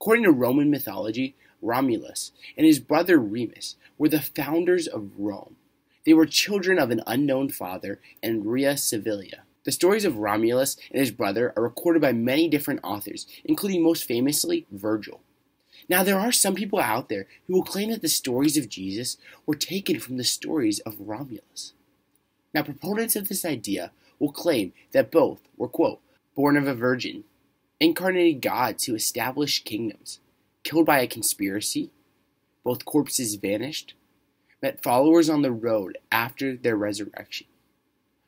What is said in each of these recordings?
According to Roman mythology, Romulus and his brother Remus were the founders of Rome. They were children of an unknown father and Rhea Silvia. The stories of Romulus and his brother are recorded by many different authors, including most famously Virgil. Now, there are some people out there who will claim that the stories of Jesus were taken from the stories of Romulus. Now, proponents of this idea will claim that both were, quote, born of a virgin, incarnated gods who established kingdoms, killed by a conspiracy, both corpses vanished, met followers on the road after their resurrection.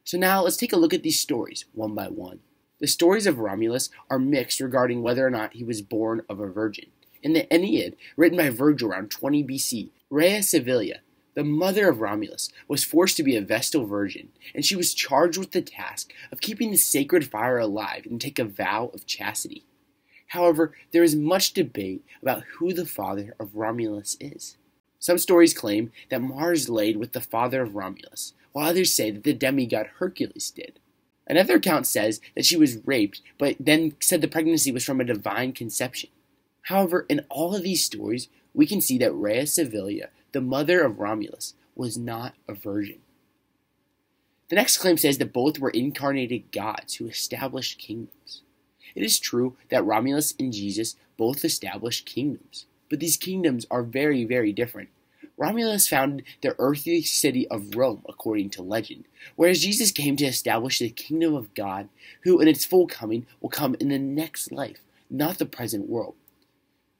So now let's take a look at these stories one by one. The stories of Romulus are mixed regarding whether or not he was born of a virgin. In the Aeneid, written by Virgil around 20 BC, Rhea Silvia, the mother of Romulus, was forced to be a Vestal virgin, and she was charged with the task of keeping the sacred fire alive and take a vow of chastity. However, there is much debate about who the father of Romulus is. Some stories claim that Mars laid with the father of Romulus, while others say that the demigod Hercules did. Another account says that she was raped, but then said the pregnancy was from a divine conception. However, in all of these stories, we can see that Rhea Silvia, the mother of Romulus, was not a virgin. The next claim says that both were incarnated gods who established kingdoms. It is true that Romulus and Jesus both established kingdoms, but these kingdoms are very, very different. Romulus founded the earthly city of Rome, according to legend, whereas Jesus came to establish the kingdom of God, who in its full coming will come in the next life, not the present world.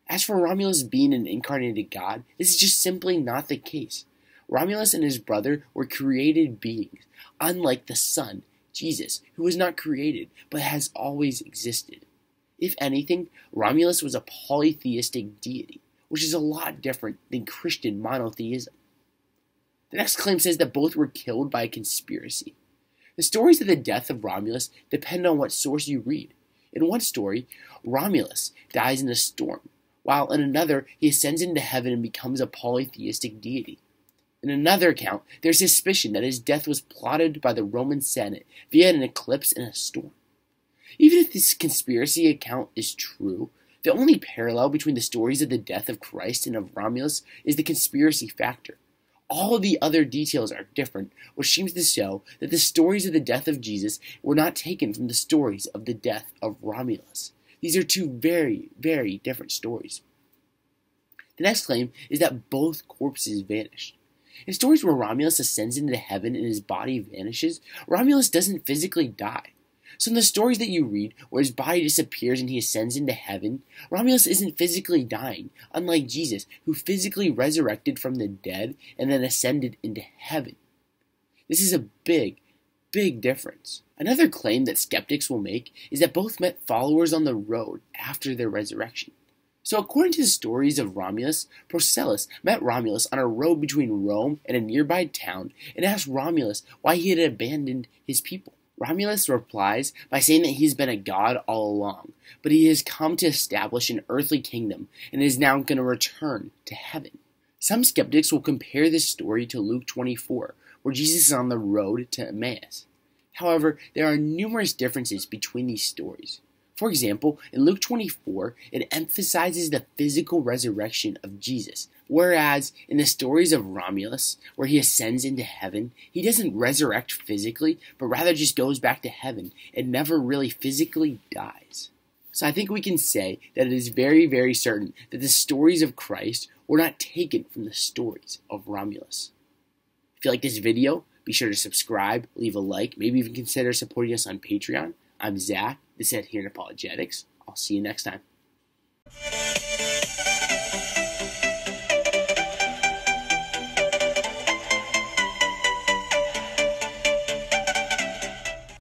As for Romulus being an incarnated god, this is just simply not the case. Romulus and his brother were created beings, unlike the Son, Jesus, who was not created, but has always existed. If anything, Romulus was a polytheistic deity, which is a lot different than Christian monotheism. The next claim says that both were killed by a conspiracy. The stories of the death of Romulus depend on what source you read. In one story, Romulus dies in a storm, while in another, he ascends into heaven and becomes a polytheistic deity. In another account, there's suspicion that his death was plotted by the Roman Senate via an eclipse and a storm. Even if this conspiracy account is true, the only parallel between the stories of the death of Christ and of Romulus is the conspiracy factor. All of the other details are different, which seems to show that the stories of the death of Jesus were not taken from the stories of the death of Romulus. These are two very, very different stories. The next claim is that both corpses vanished. In stories where Romulus ascends into heaven and his body vanishes, Romulus doesn't physically die. So in the stories that you read, where his body disappears and he ascends into heaven, Romulus isn't physically dying, unlike Jesus, who physically resurrected from the dead and then ascended into heaven. This is a big, big difference. Another claim that skeptics will make is that both met followers on the road after their resurrection. So according to the stories of Romulus, Porcellus met Romulus on a road between Rome and a nearby town and asked Romulus why he had abandoned his people. Romulus replies by saying that he has been a god all along, but he has come to establish an earthly kingdom and is now going to return to heaven. Some skeptics will compare this story to Luke 24, where Jesus is on the road to Emmaus. However, there are numerous differences between these stories. For example, in Luke 24, it emphasizes the physical resurrection of Jesus, whereas in the stories of Romulus, where he ascends into heaven, he doesn't resurrect physically, but rather just goes back to heaven and never really physically dies. So I think we can say that it is very, very certain that the stories of Christ were not taken from the stories of Romulus. If you like this video, be sure to subscribe, leave a like, maybe even consider supporting us on Patreon. I'm Zach. This is Adherent Apologetics. I'll see you next time.